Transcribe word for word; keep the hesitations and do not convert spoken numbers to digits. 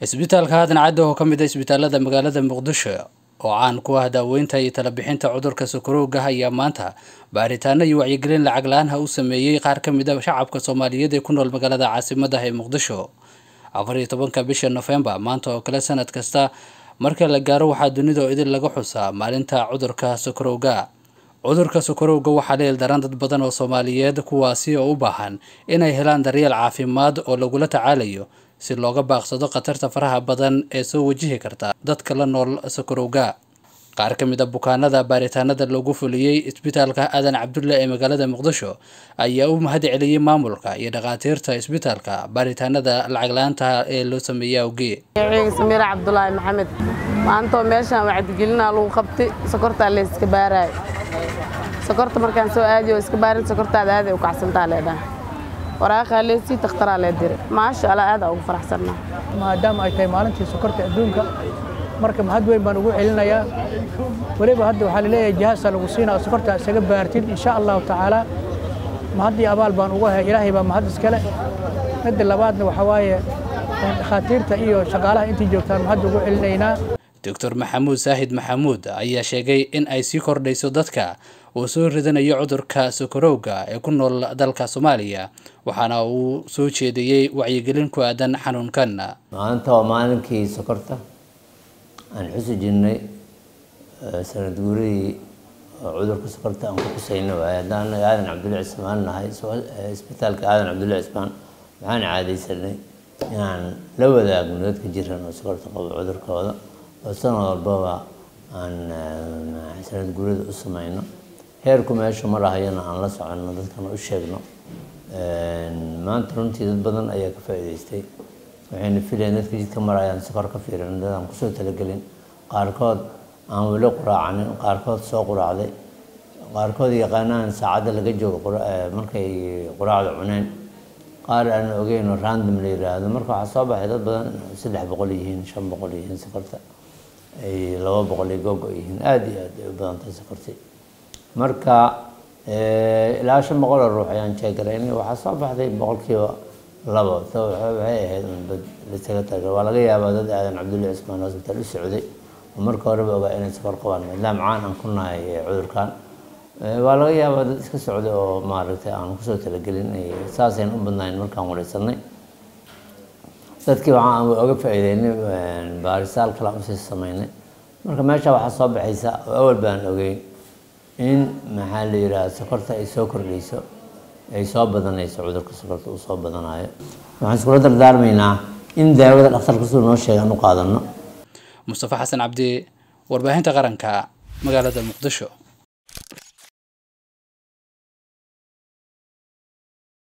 isbitaalka hadan caddo oo kamid ah isbitaalada magaalada Muqdisho oo aan ku ah daaweynta iyo talabixinta cudurka sokorowga ayaa maanta baaritaano iyo wacyigelin lacag la'aan u sameeyay qaar kamid ah shacabka Soomaaliyeed ee ku nool magaalada caasimadda ee Muqdisho afar iyo tobanka bisha November maanta oo kala sanad kasta marka la gaaro waxa dunida idin laga xusaa maalinta cudurka sokorowga cudurka sokorowga waxa leel daran dad badan oo Soomaaliyeed kuwaasi oo u baahan inay helaan daryeel caafimaad oo lagu la tacaalayo si looga baaqsado qatarta faraha badan ee soo wajihi karta dadka la nool sokorowga qaar kamid ah bukaanada baaritaanada lagu fuliyay isbitaalka Aadan Cabdullaahi ee magaalada Muqdisho ayaa u mahad celiyay maamulka iyo dhaqaatiirta isbitaalka baaritaanada lacag la'aanta ee loo sameeyay awgeed Samir Cabdullaahi Maxamed maanta meeshaan wacdigelinaa lagu qabtay sokorta la iska baaray sokorta markaan soo aadiyo iska baarin sokortaada aad ay u kacsantaa leedahay وراها ليسي تخترع لدير ما شاء الله هذا أو فرح سرنا ما دام أي تيم عالنتي سكرت أدونك مركب هدوي بنقول علينا يا وليب هدو حالي جهاز الوصينا سكرت سجب بارتين إن شاء الله تعالى ما هدي أبال بنقولها إلهي بما هدس كلا ند اللبادن وحواي خاطر تأيو شغالة أنتي جوتان ما هدو علينا دكتور محمود ساهد محمود أي شيء إن أي سكر ليس ضدك وسو ridana iyo cudurka sokorowga ee ku nool dalka Soomaaliya waxana uu soo jeediyay wacyigelin ku aadan xanuunkan maanta oo maalinkii sokorta aan xusu jinnay sanad guurii cudurka sokorta aan ku kusayno waayadaan Aadan Cabdullaahi Ismaan nahay isbitaalka Aadan Cabdullaahi Ismaan waxaan caadeysanay inaan la wadaagno dadka jiran oo sokorta qabo cudurkooda oo sanad walba aan sanad guurii u sameeyno heerku meesha ma rahayna aan la socono dadkan u sheegno een maanta runtii dad badan ayaa ka faa'iideystay waxayna filayeen dadka jidka marayaan safar ka fiiran dadaan ku soo talagalin qaarkood aan wali quraacan qaarkood soo quraacday qaarkood yaqaanaan saacada laga joogo markay quraacda cuneen qaar aan ogeyn random la yiraahdo marka waxa soo baxay dad badan saddex boqol yihiin shan boqol yihiin safarta ay laba boqol gogo yihiin aad iyo aad u badan tahay safartii marka ee ilaa shan boqol ruux ayaan jeegareynay waxa soo baxday boqolkiiba laba soo waxay ahayd la taga taga waa laga yaabaa dad Aadan Cabdullaahi Ismaan hospital u socday marka horeba ogaa inay safar qabaan madam aan aan ku nahay cudurkan waa laga yaabaa dad iska socday oo maaragtay aan ku soo talagelin ay saaseen u badnayn markaan wareysannay dadkii waxaan uga faa'iideynay baarisaal kala u sii sameeynay marka meesha waxa soo baxaysa awal baan ogeyn in maxalli raad safarta ay soo kordhayso ay soo badanayso cudurka safarta uu soo badanayo waxaan isku dardaarmaynaa in daawada dhakhtarku soo noo sheegay aanu qaadano Mustafa Xasan Cabdi warbaahinta qaranka magaalada Muqdisho